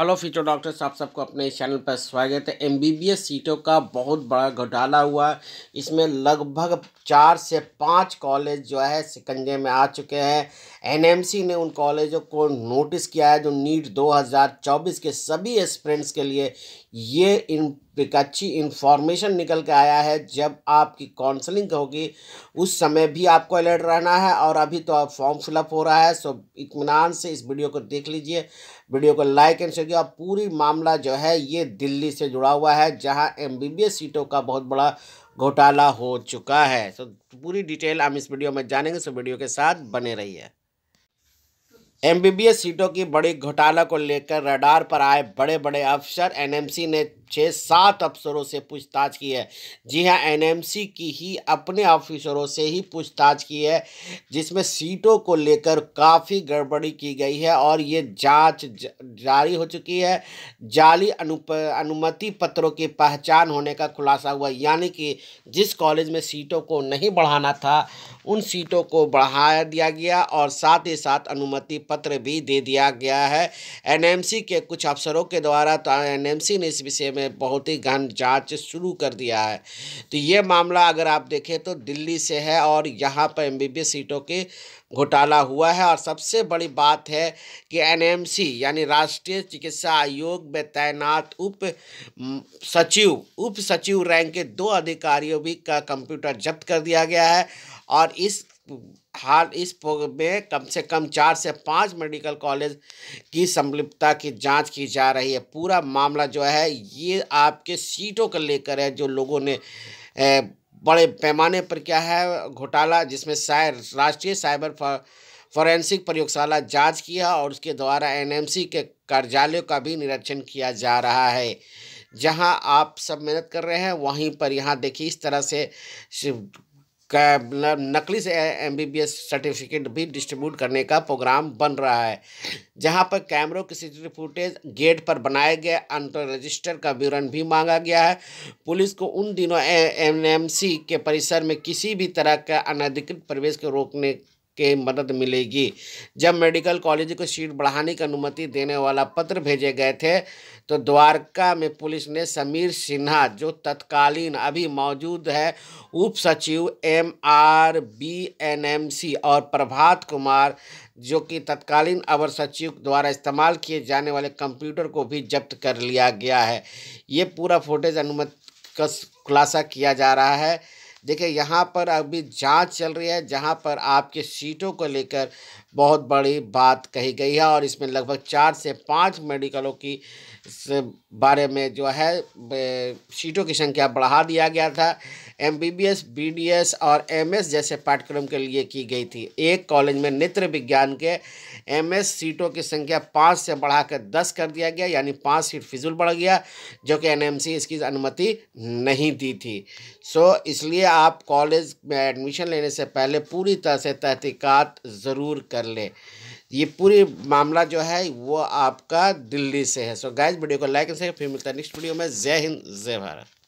Hello feto doctors, आप सबको अपने इस चैनल पर स्वागत है। एमबीबीएस सीटों का बहुत बड़ा घोटाला हुआ। इसमें लगभग 4 से 5 कॉलेज जो है शिकंजे में आ चुके हैं। एनएमसी ने उन कॉलेजों को नोटिस किया है जो नीट 2024 के सभी एस्पिरेंट्स के लिए ये एक अच्छी इन्फॉर्मेशन निकल के आया है। जब आपकी काउंसलिंग होगी उस समय भी आपको अलर्ट रहना है, और अभी तो आप फॉर्म फिलअप हो रहा है। सो इत्मीनान से इस वीडियो को देख लीजिए, वीडियो को लाइक एंड शेयर कीजिए। और पूरी मामला जो है ये दिल्ली से जुड़ा हुआ है, जहां एमबीबीएस सीटों का बहुत बड़ा घोटाला हो चुका है। सो पूरी डिटेल हम इस वीडियो में जानेंगे, सो वीडियो के साथ बने रहिए। एमबीबीएस सीटों की बड़ी घोटाला को लेकर रडार पर आए बड़े बड़े अफसर, एनएमसी ने 6-7 अफसरों से पूछताछ की है। जी हां, एनएमसी की ही अपने ऑफिसरों से ही पूछताछ की है, जिसमें सीटों को लेकर काफ़ी गड़बड़ी की गई है। और ये जांच जारी हो चुकी है। जाली अनुमति पत्रों की पहचान होने का खुलासा हुआ, यानी कि जिस कॉलेज में सीटों को नहीं बढ़ाना था उन सीटों को बढ़ा दिया गया, और साथ ही साथ अनुमति पत्र भी दे दिया गया है एनएमसी के कुछ अफसरों के द्वारा। तो एनएमसी ने इस विषय में बहुत ही गहन जांच शुरू कर दिया है। तो ये मामला अगर आप देखें तो दिल्ली से है, और यहाँ पर एमबीबीएस सीटों के घोटाला हुआ है। और सबसे बड़ी बात है कि एनएमसी यानी राष्ट्रीय चिकित्सा आयोग में तैनात उप सचिव रैंक के 2 अधिकारियों भी का कंप्यूटर जब्त कर दिया गया है। और इस में कम से कम 4 से 5 मेडिकल कॉलेज की संलिप्तता की जांच की जा रही है। पूरा मामला जो है ये आपके सीटों को लेकर है, जो लोगों ने बड़े पैमाने पर क्या है घोटाला, जिसमें राष्ट्रीय साइबर फॉरेंसिक प्रयोगशाला जांच किया, और उसके द्वारा एनएमसी के कार्यालयों का भी निरीक्षण किया जा रहा है। जहां आप सब मेहनत कर रहे हैं, वहीं पर यहाँ देखिए इस तरह से नकली से एमबीबीएस सर्टिफिकेट भी डिस्ट्रीब्यूट करने का प्रोग्राम बन रहा है, जहां पर कैमरों की सीसीटीवी फुटेज, गेट पर बनाए गए अंतर रजिस्टर का विवरण भी मांगा गया है। पुलिस को उन दिनों एनएमसी के परिसर में किसी भी तरह का अनधिकृत प्रवेश को रोकने के मदद मिलेगी। जब मेडिकल कॉलेज को सीट बढ़ाने की अनुमति देने वाला पत्र भेजे गए थे, तो द्वारका में पुलिस ने समीर सिन्हा, जो तत्कालीन अभी मौजूद है उप सचिव MRBNMC, और प्रभात कुमार, जो कि तत्कालीन अवर सचिव द्वारा इस्तेमाल किए जाने वाले कंप्यूटर को भी जब्त कर लिया गया है। ये पूरा फुटेज अनुमति का खुलासा किया जा रहा है। देखिए यहाँ पर अभी जांच चल रही है, जहाँ पर आपके सीटों को लेकर बहुत बड़ी बात कही गई है। और इसमें लगभग 4 से 5 मेडिकलों की बारे में जो है सीटों की संख्या बढ़ा दिया गया था। MBBS, BDS और MS जैसे पाठ्यक्रम के लिए की गई थी। एक कॉलेज में नेत्र विज्ञान के MS सीटों की संख्या 5 से बढ़ाकर 10 कर दिया गया, यानी 5 सीट फिजूल बढ़ गया, जो कि NMC इसकी अनुमति नहीं दी थी। सो इसलिए आप कॉलेज में एडमिशन लेने से पहले पूरी तरह से तहकीकात ज़रूर कर लें। ये पूरी मामला जो है वो आपका दिल्ली से है। सो गाइस, वीडियो को लाइक करें, फिर मिलता है नेक्स्ट वीडियो में। जय हिंद, जय भारत।